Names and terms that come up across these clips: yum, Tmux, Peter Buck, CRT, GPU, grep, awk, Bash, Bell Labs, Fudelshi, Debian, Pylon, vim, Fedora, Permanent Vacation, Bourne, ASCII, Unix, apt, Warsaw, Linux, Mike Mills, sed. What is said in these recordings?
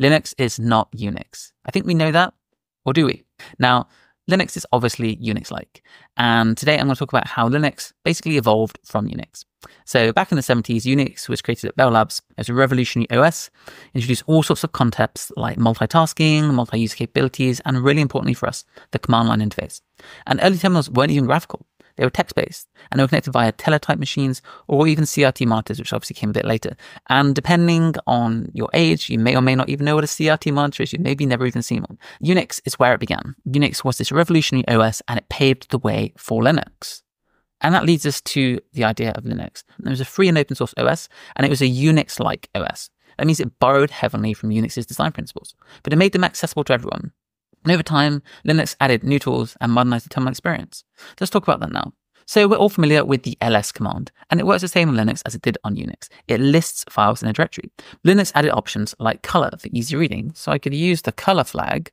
Linux is not Unix. I think we know that, or do we? Now, Linux is obviously Unix-like. And today I'm going to talk about how Linux basically evolved from Unix. So back in the 70s, Unix was created at Bell Labs as a revolutionary OS, introduced all sorts of concepts like multitasking, multi-user capabilities, and really importantly for us, the command line interface. And early terminals weren't even graphical. They were text-based, and they were connected via teletype machines or even CRT monitors, which obviously came a bit later. And depending on your age, you may or may not even know what a CRT monitor is. You've maybe never even seen one. Unix is where it began. Unix was this revolutionary OS, and it paved the way for Linux. And that leads us to the idea of Linux. There was a free and open source OS, and it was a Unix-like OS. That means it borrowed heavily from Unix's design principles, but it made them accessible to everyone. And over time, Linux added new tools and modernized the terminal experience. Let's talk about that now. So we're all familiar with the ls command, and it works the same on Linux as it did on Unix. It lists files in a directory. Linux added options like color for easy reading, so I could use the color flag,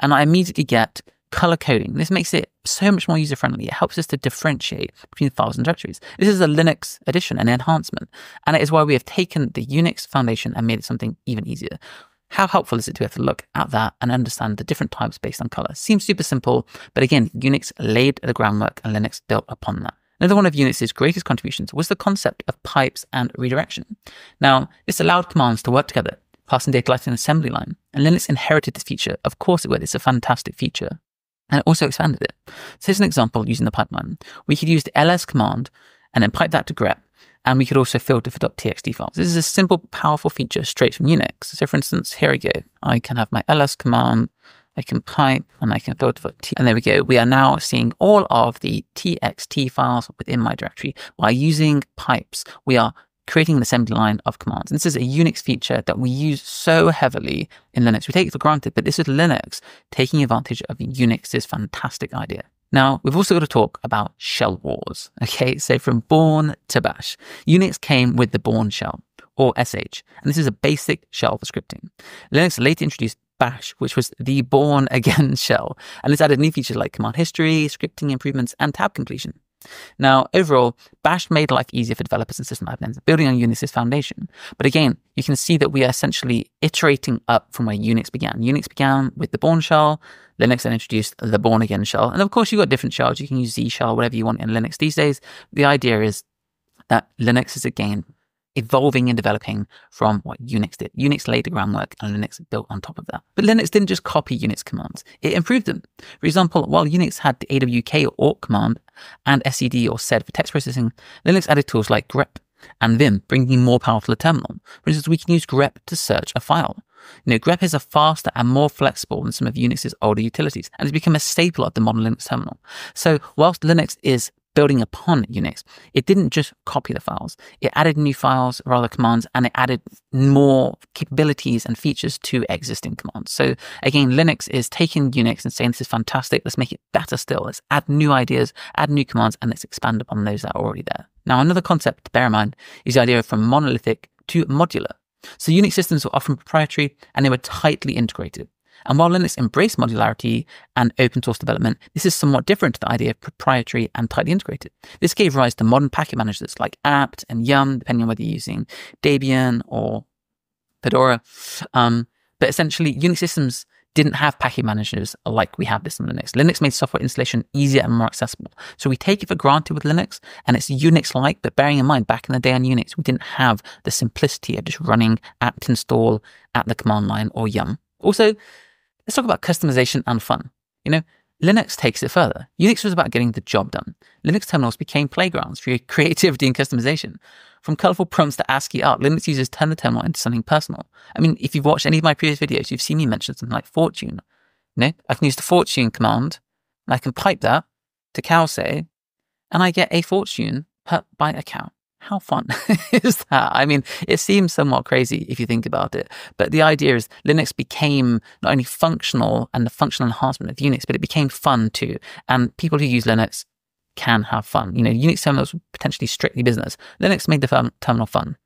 and I immediately get color coding. This makes it so much more user-friendly. It helps us to differentiate between files and directories. This is a Linux addition and enhancement, and it is why we have taken the Unix foundation and made it something even easier. How helpful is it to have to look at that and understand the different types based on color? Seems super simple, but again, Unix laid the groundwork and Linux built upon that. Another one of Unix's greatest contributions was the concept of pipes and redirection. Now, this allowed commands to work together, passing data like an assembly line, and Linux inherited this feature. Of course it would, it's a fantastic feature. And it also expanded it. So here's an example using the pipeline. We could use the ls command and then pipe that to grep. And we could also filter for .txt files. This is a simple, powerful feature straight from Unix. So for instance, here we go. I can have my ls command, I can pipe, and I can filter for t. And there we go. We are now seeing all of the txt files within my directory by using pipes. We are creating an assembly line of commands. And this is a Unix feature that we use so heavily in Linux. We take it for granted, but this is Linux taking advantage of Unix's fantastic idea. Now, we've also got to talk about shell wars, okay? So from Bourne to Bash, Unix came with the Bourne shell, or sh, and this is a basic shell for scripting. Linux later introduced Bash, which was the Bourne again shell, and it's added new features like command history, scripting improvements, and tab completion. Now, overall, Bash made life easier for developers and system admins, building on Unix's foundation. But again, you can see that we are essentially iterating up from where Unix began. Unix began with the Bourne shell, Linux then introduced the Bourne again shell. And of course, you've got different shells. You can use Z shell, whatever you want in Linux these days. The idea is that Linux is again evolving and developing from what Unix did. Unix laid the groundwork and Linux built on top of that. But Linux didn't just copy Unix commands, it improved them. For example, while Unix had the awk or awk command and sed or sed for text processing, Linux added tools like grep and vim, bringing more power to the terminal. For instance, we can use grep to search a file. You know, grep is a faster and more flexible than some of Unix's older utilities and has become a staple of the modern Linux terminal. So whilst Linux is building upon Unix, it didn't just copy the files. It added new files, or rather commands, and it added more capabilities and features to existing commands. So again, Linux is taking Unix and saying, this is fantastic. Let's make it better still. Let's add new ideas, add new commands, and let's expand upon those that are already there. Now, another concept to bear in mind is the idea of from monolithic to modular. So Unix systems were often proprietary and they were tightly integrated. And while Linux embraced modularity and open source development, this is somewhat different to the idea of proprietary and tightly integrated. This gave rise to modern packet managers like apt and yum, depending on whether you're using Debian or Fedora. But essentially, Unix systems didn't have packet managers like we have this in Linux. Linux made software installation easier and more accessible. So we take it for granted with Linux, and it's Unix-like, but bearing in mind, back in the day on Unix, we didn't have the simplicity of just running apt install at the command line or yum. Also, let's talk about customization and fun. You know, Linux takes it further. Unix was about getting the job done. Linux terminals became playgrounds for your creativity and customization. From colorful prompts to ASCII art, Linux users turn the terminal into something personal. I mean, if you've watched any of my previous videos, you've seen me mention something like fortune. You know, I can use the fortune command, and I can pipe that to cow say, and I get a fortune put by a cow. How fun is that? I mean, it seems somewhat crazy if you think about it, but the idea is Linux became not only functional and the functional enhancement of Unix, but it became fun too. And people who use Linux can have fun. You know, Unix terminals were potentially strictly business. Linux made the terminal fun.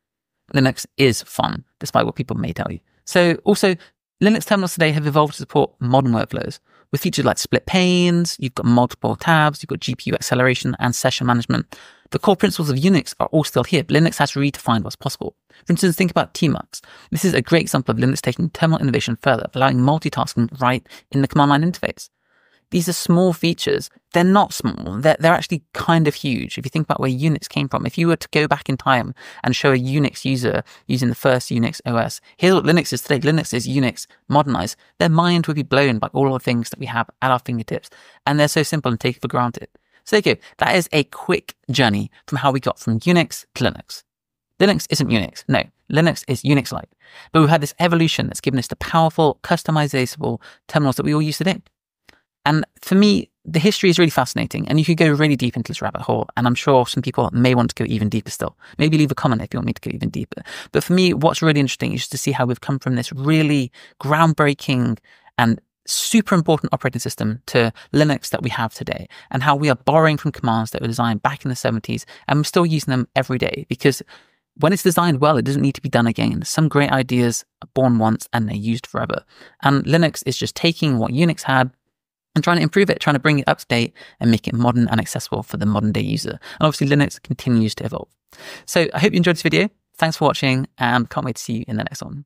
Linux is fun, despite what people may tell you. So also, Linux terminals today have evolved to support modern workflows with features like split panes, you've got multiple tabs, you've got GPU acceleration and session management. The core principles of Unix are all still here, but Linux has redefined what's possible. For instance, think about Tmux. This is a great example of Linux taking terminal innovation further, allowing multitasking right in the command line interface. These are small features. They're not small. They're actually kind of huge. If you think about where Unix came from, if you were to go back in time and show a Unix user using the first Unix OS, here's what Linux is today. Linux is Unix modernized. Their mind would be blown by all the things that we have at our fingertips. And they're so simple and taken for granted. So there you go. That is a quick journey from how we got from Unix to Linux. Linux isn't Unix. No, Linux is Unix-like. But we've had this evolution that's given us the powerful, customizable terminals that we all use today. And for me, the history is really fascinating, and you could go really deep into this rabbit hole, and I'm sure some people may want to go even deeper still. Maybe leave a comment if you want me to go even deeper. But for me, what's really interesting is just to see how we've come from this really groundbreaking and super important operating system to Linux that we have today, and how we are borrowing from commands that were designed back in the 70s, and we're still using them every day, because when it's designed well, it doesn't need to be done again. Some great ideas are born once and they're used forever. And Linux is just taking what Unix had, and trying to improve it, trying to bring it up to date and make it modern and accessible for the modern day user. And obviously Linux continues to evolve. So I hope you enjoyed this video. Thanks for watching, and can't wait to see you in the next one.